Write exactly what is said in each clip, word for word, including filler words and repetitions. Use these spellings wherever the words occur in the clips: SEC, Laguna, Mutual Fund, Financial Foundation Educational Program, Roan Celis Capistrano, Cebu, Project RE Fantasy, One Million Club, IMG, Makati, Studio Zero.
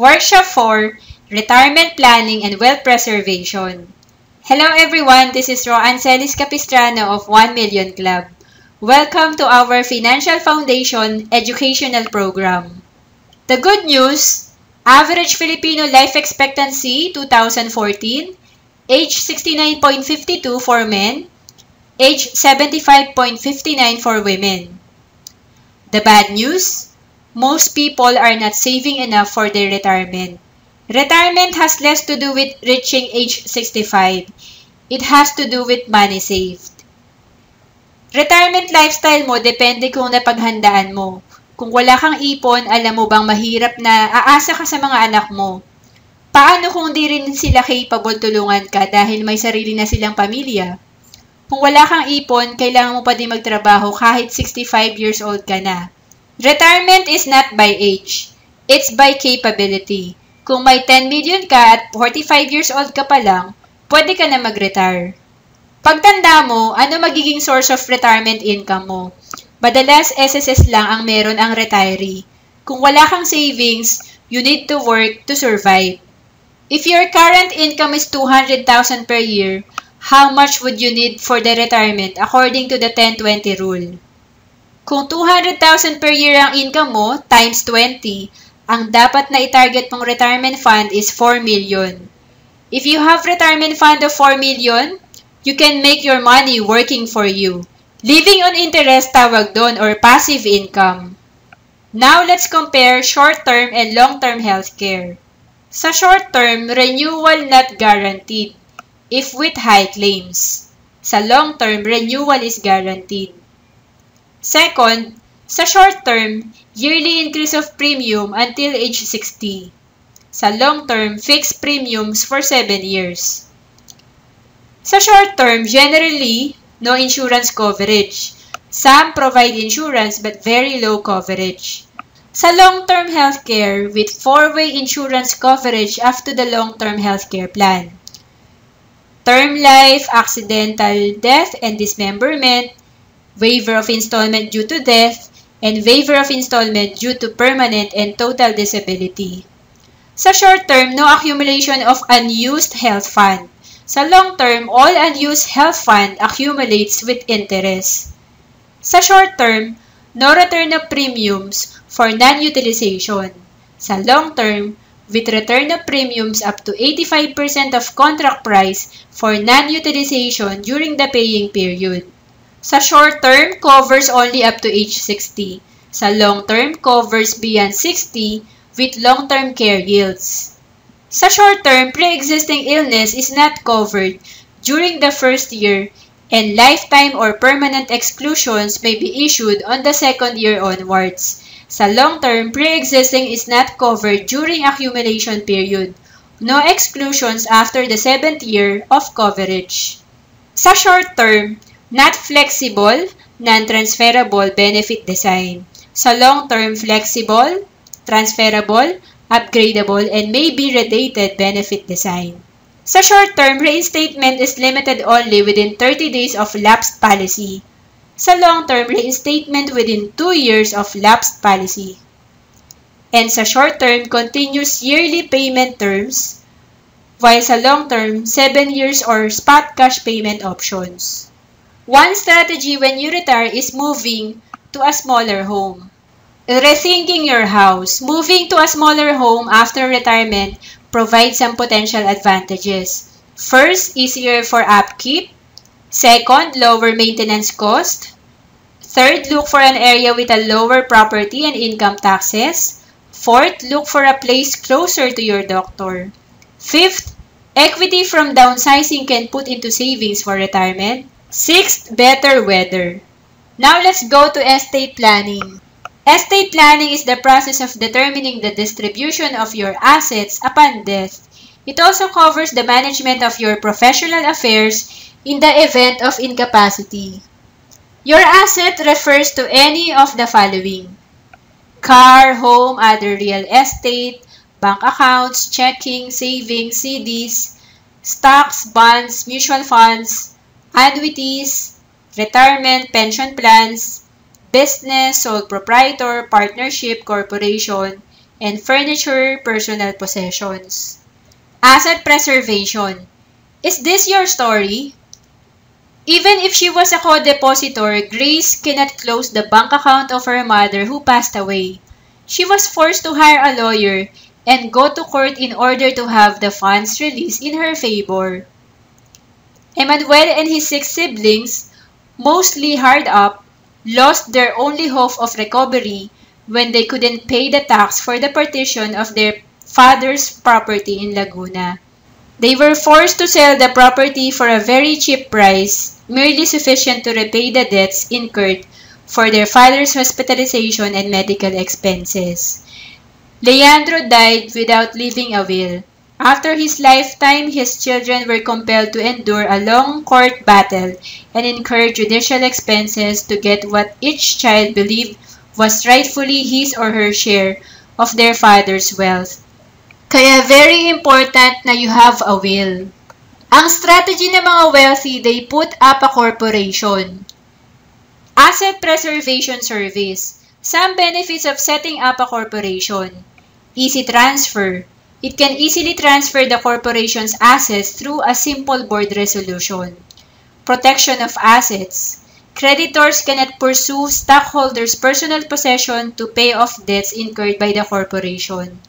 Workshop four, Retirement Planning and Wealth Preservation. Hello everyone, this is Roan Celis Capistrano of One Million Club. Welcome to our Financial Foundation Educational Program. The good news, average Filipino life expectancy two thousand fourteen, age sixty-nine point five two for men, age seventy-five point five nine for women. The bad news, most people are not saving enough for their retirement. Retirement has less to do with reaching age sixty-five. It has to do with money saved. Retirement lifestyle mo depende kung napaghandaan mo. Kung wala kang ipon, alam mo bang mahirap na aasa ka sa mga anak mo? Paano kung di rin sila capable tulungan ka dahil may sarili na silang pamilya? Kung wala kang ipon, kailangan mo pa din magtrabaho kahit sixty-five years old ka na. Retirement is not by age. It's by capability. Kung may ten million ka at forty-five years old ka pa lang, pwede ka na mag-retire. Pagtanda mo, ano magiging source of retirement income mo? Madalas S S S lang ang meron ang retiree. Kung wala kang savings, you need to work to survive. If your current income is two hundred thousand per year, how much would you need for the retirement according to the ten twenty rule? Kung two hundred thousand per year ang income mo, times twenty, ang dapat na itarget mong retirement fund is four million. If you have retirement fund of four million, you can make your money working for you. Living on interest tawag doon or passive income. Now let's compare short-term and long-term healthcare. Sa short-term, renewal not guaranteed. If with high claims. Sa long-term, renewal is guaranteed. Second, sa short-term, yearly increase of premium until age sixty. Sa long-term, fixed premiums for seven years. Sa short-term, generally, no insurance coverage. Some provide insurance but very low coverage. Sa long-term healthcare, with four-way insurance coverage after the long-term healthcare plan. Term life, accidental death and dismemberment, waiver of installment due to death, and waiver of installment due to permanent and total disability. Sa short term, no accumulation of unused health fund. Sa long term, all unused health fund accumulates with interest. Sa short term, no return of premiums for non-utilization. Sa long term, with return of premiums up to eighty-five percent of contract price for non-utilization during the paying period. Sa short term, covers only up to age sixty. Sa long term, covers beyond sixty with long-term care yields. Sa short term, pre-existing illness is not covered during the first year and lifetime or permanent exclusions may be issued on the second year onwards. Sa long-term, pre-existing is not covered during accumulation period. No exclusions after the seventh year of coverage. Sa short-term, not flexible, non-transferable benefit design. Sa long-term, flexible, transferable, upgradable, and may be redated benefit design. Sa short-term, reinstatement is limited only within thirty days of lapsed policy. Sa long-term, reinstatement within two years of lapsed policy. And sa short-term, continuous yearly payment terms, while sa long-term, seven years or spot cash payment options. One strategy when you retire is moving to a smaller home. Rethinking your house. Moving to a smaller home after retirement provides some potential advantages. First, easier for upkeep. Second, lower maintenance cost. Third, look for an area with a lower property and income taxes. Fourth, look for a place closer to your doctor. Fifth, equity from downsizing can put into savings for retirement. Sixth, better weather. Now let's go to estate planning. Estate planning is the process of determining the distribution of your assets upon death. It also covers the management of your professional affairs in the event of incapacity. Your asset refers to any of the following: car, home, other real estate, bank accounts, checking, savings, C Ds, stocks, bonds, mutual funds, annuities, retirement, pension plans, business, sole proprietor, partnership, corporation, and furniture, personal possessions. Asset preservation. Is this your story? Even if she was a co-depositor, Grace cannot close the bank account of her mother who passed away. She was forced to hire a lawyer and go to court in order to have the funds released in her favor. Emmanuel and his six siblings, mostly hard up, lost their only hope of recovery when they couldn't pay the tax for the partition of their father's property in Laguna. They were forced to sell the property for a very cheap price, merely sufficient to repay the debts incurred for their father's hospitalization and medical expenses. Leandro died without leaving a will. After his lifetime, his children were compelled to endure a long court battle and incur judicial expenses to get what each child believed was rightfully his or her share of their father's wealth. Kaya very important na you have a will. Ang strategy ng mga wealthy, they put up a corporation. Asset Preservation Service. Some benefits of setting up a corporation. Easy transfer. It can easily transfer the corporation's assets through a simple board resolution. Protection of assets. Creditors cannot pursue stockholders' personal possession to pay off debts incurred by the corporation.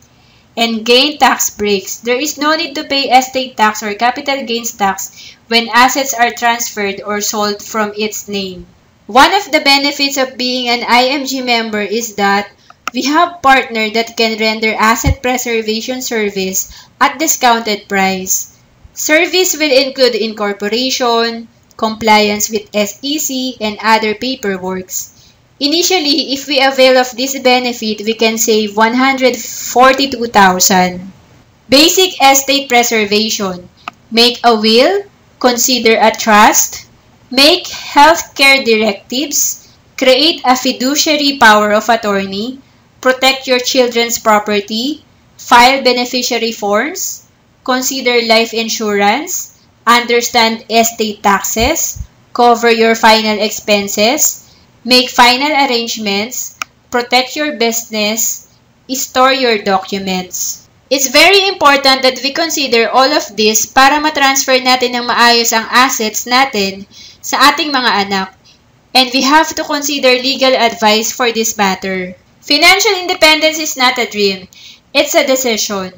And gain tax breaks. There is no need to pay estate tax or capital gains tax when assets are transferred or sold from its name. One of the benefits of being an I M G member is that we have a partner that can render asset preservation service at discounted price. Service will include incorporation, compliance with S E C, and other paperwork. Initially, if we avail of this benefit, we can save one hundred forty-two thousand dollars. Basic estate preservation. Make a will, consider a trust, make healthcare directives, create a fiduciary power of attorney, protect your children's property, file beneficiary forms, consider life insurance, understand estate taxes, cover your final expenses, make final arrangements, protect your business, store your documents. It's very important that we consider all of this para matransfer natin ng maayos ang assets natin sa ating mga anak. And we have to consider legal advice for this matter. Financial independence is not a dream. It's a decision.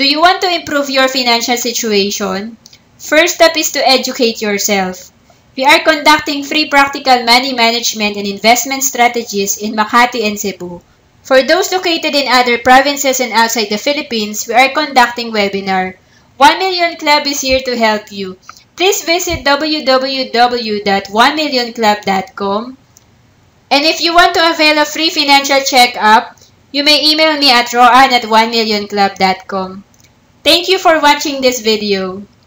Do you want to improve your financial situation? First step is to educate yourself. We are conducting free practical money management and investment strategies in Makati and Cebu. For those located in other provinces and outside the Philippines, we are conducting webinar. One Million Club is here to help you. Please visit w w w dot one million club dot com. And if you want to avail a free financial checkup, you may email me at roan at one million club dot com. Thank you for watching this video.